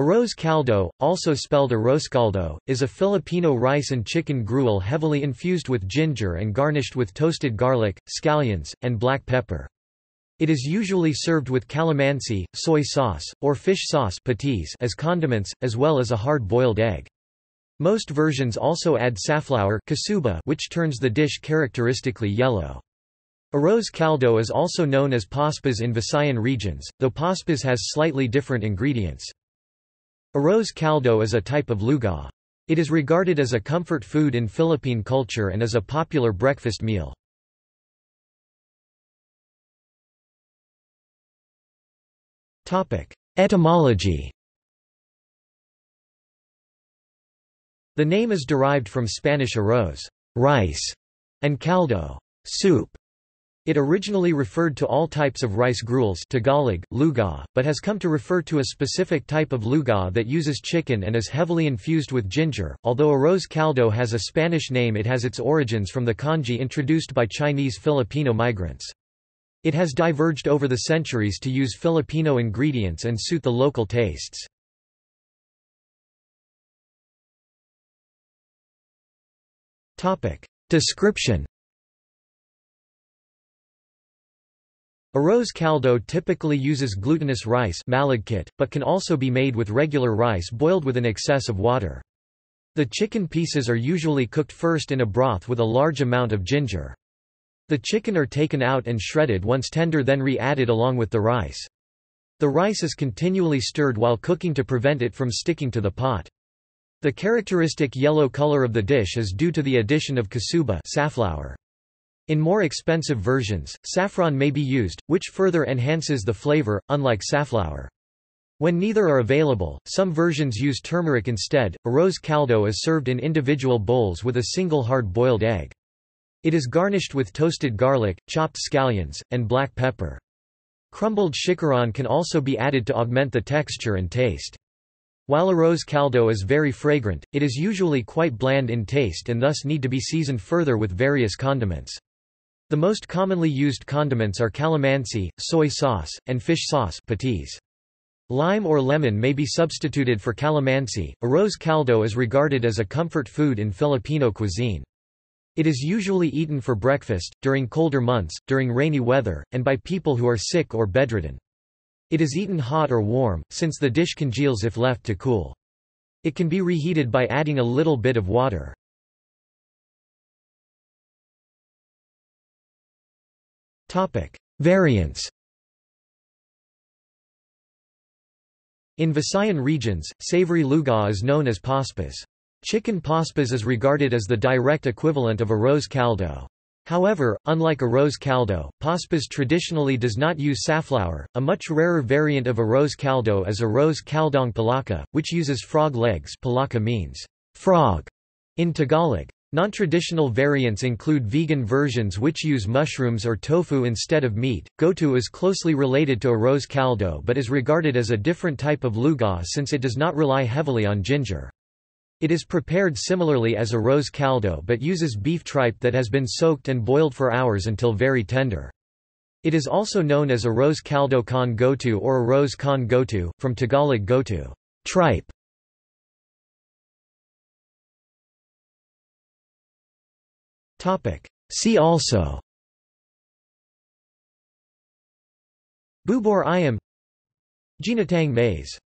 Arroz caldo, also spelled arroz caldo, is a Filipino rice and chicken gruel heavily infused with ginger and garnished with toasted garlic, scallions, and black pepper. It is usually served with calamansi, soy sauce, or fish sauce patis as condiments, as well as a hard-boiled egg. Most versions also add safflower kasubha, which turns the dish characteristically yellow. Arroz caldo is also known as pospas in Visayan regions, though pospas has slightly different ingredients. Arroz caldo is a type of lugaw. It is regarded as a comfort food in Philippine culture and is a popular breakfast meal. Etymology. The name is derived from Spanish arroz, rice, and caldo, soup. It originally referred to all types of rice gruels, Tagalog, lugaw, but has come to refer to a specific type of lugaw that uses chicken and is heavily infused with ginger. Although arroz caldo has a Spanish name, it has its origins from the kanji introduced by Chinese Filipino migrants. It has diverged over the centuries to use Filipino ingredients and suit the local tastes. Description. Arroz caldo typically uses glutinous rice malagkit, but can also be made with regular rice boiled with an excess of water. The chicken pieces are usually cooked first in a broth with a large amount of ginger. The chicken are taken out and shredded once tender, then re-added along with the rice. The rice is continually stirred while cooking to prevent it from sticking to the pot. The characteristic yellow color of the dish is due to the addition of kasubha safflower. In more expensive versions, saffron may be used, which further enhances the flavor, unlike safflower. When neither are available, some versions use turmeric instead. Arroz caldo is served in individual bowls with a single hard-boiled egg. It is garnished with toasted garlic, chopped scallions, and black pepper. Crumbled chicharon can also be added to augment the texture and taste. While arroz caldo is very fragrant, it is usually quite bland in taste and thus need to be seasoned further with various condiments. The most commonly used condiments are calamansi, soy sauce, and fish sauce patis. Lime or lemon may be substituted for calamansi. Arroz caldo is regarded as a comfort food in Filipino cuisine. It is usually eaten for breakfast, during colder months, during rainy weather, and by people who are sick or bedridden. It is eaten hot or warm, since the dish congeals if left to cool. It can be reheated by adding a little bit of water. Variants. In Visayan regions, savory lugaw is known as pospas. Chicken pospas is regarded as the direct equivalent of arroz caldo. However, unlike arroz caldo, pospas traditionally does not use safflower. A much rarer variant of arroz caldo is arroz caldong palaka, which uses frog legs. Palaka means frog in Tagalog. Non-traditional variants include vegan versions which use mushrooms or tofu instead of meat. Goto is closely related to arroz caldo but is regarded as a different type of lugaw since it does not rely heavily on ginger. It is prepared similarly as arroz caldo but uses beef tripe that has been soaked and boiled for hours until very tender. It is also known as arroz caldo con goto or arroz con goto, from Tagalog goto, tripe. See also: Bubur Ayam, Ginatang Mais.